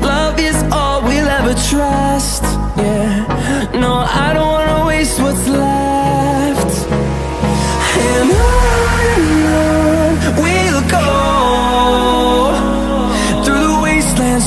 love is all we'll ever trust. Yeah, no, I don't wanna waste what's left. And on we'll go, through the wastelands,